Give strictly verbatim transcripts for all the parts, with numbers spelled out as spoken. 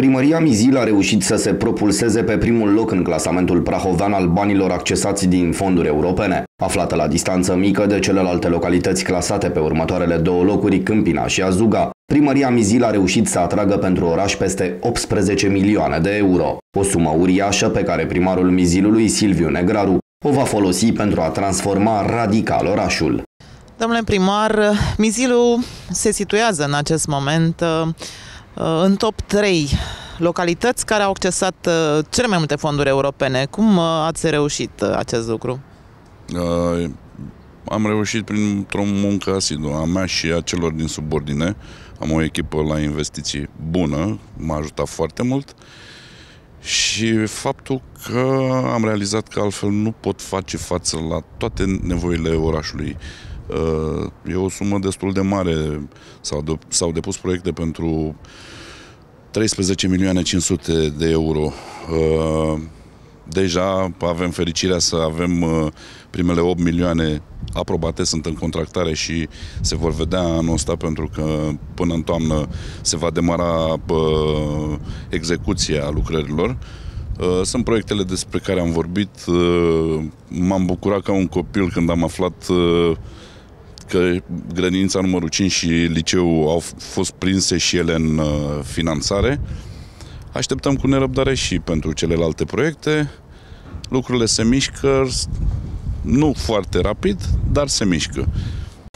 Primăria Mizil a reușit să se propulseze pe primul loc în clasamentul prahovean al banilor accesați din fonduri europene. Aflată la distanță mică de celelalte localități clasate pe următoarele două locuri, Câmpina și Azuga, Primăria Mizil a reușit să atragă pentru oraș peste optsprezece milioane de euro, o sumă uriașă pe care primarul Mizilului, Silviu Negraru, o va folosi pentru a transforma radical orașul. Domnule primar, Mizilul se situează în acest moment în top trei localități care au accesat cele mai multe fonduri europene. Cum ați reușit acest lucru? Uh, am reușit printr-o muncă asiduă a mea și a celor din subordine. Am o echipă la investiții bună, m-a ajutat foarte mult. Și faptul că am realizat că altfel nu pot face față la toate nevoile orașului. E o sumă destul de mare. S-au depus proiecte pentru treisprezece milioane cinci sute de euro. Deja avem fericirea să avem primele opt milioane aprobate, sunt în contractare și se vor vedea anul ăsta, pentru că până în toamnă se va demara execuția lucrărilor. Sunt proiectele despre care am vorbit. M-am bucurat ca un copil când am aflat că grădinița numărul cinci și liceul au fost prinse și ele în finanțare. Așteptăm cu nerăbdare și pentru celelalte proiecte. Lucrurile se mișcă, nu foarte rapid, dar se mișcă.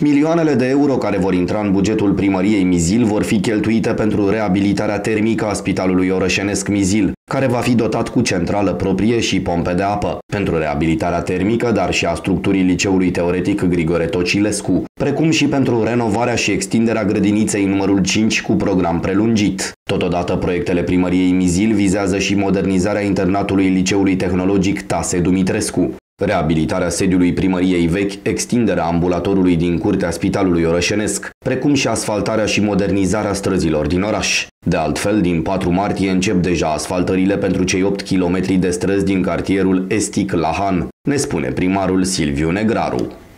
Milioanele de euro care vor intra în bugetul primăriei Mizil vor fi cheltuite pentru reabilitarea termică a Spitalului Orășenesc Mizil, care va fi dotat cu centrală proprie și pompe de apă, pentru reabilitarea termică, dar și a structurii Liceului Teoretic Grigore Tocilescu, precum și pentru renovarea și extinderea grădiniței numărul cinci cu program prelungit. Totodată, proiectele primăriei Mizil vizează și modernizarea internatului Liceului Tehnologic Tase Dumitrescu, reabilitarea sediului primăriei vechi, extinderea ambulatorului din curtea Spitalului Orășenesc, precum și asfaltarea și modernizarea străzilor din oraș. De altfel, din patru martie încep deja asfaltările pentru cei opt kilometri de străzi din cartierul estic La Han, ne spune primarul Silviu Negraru.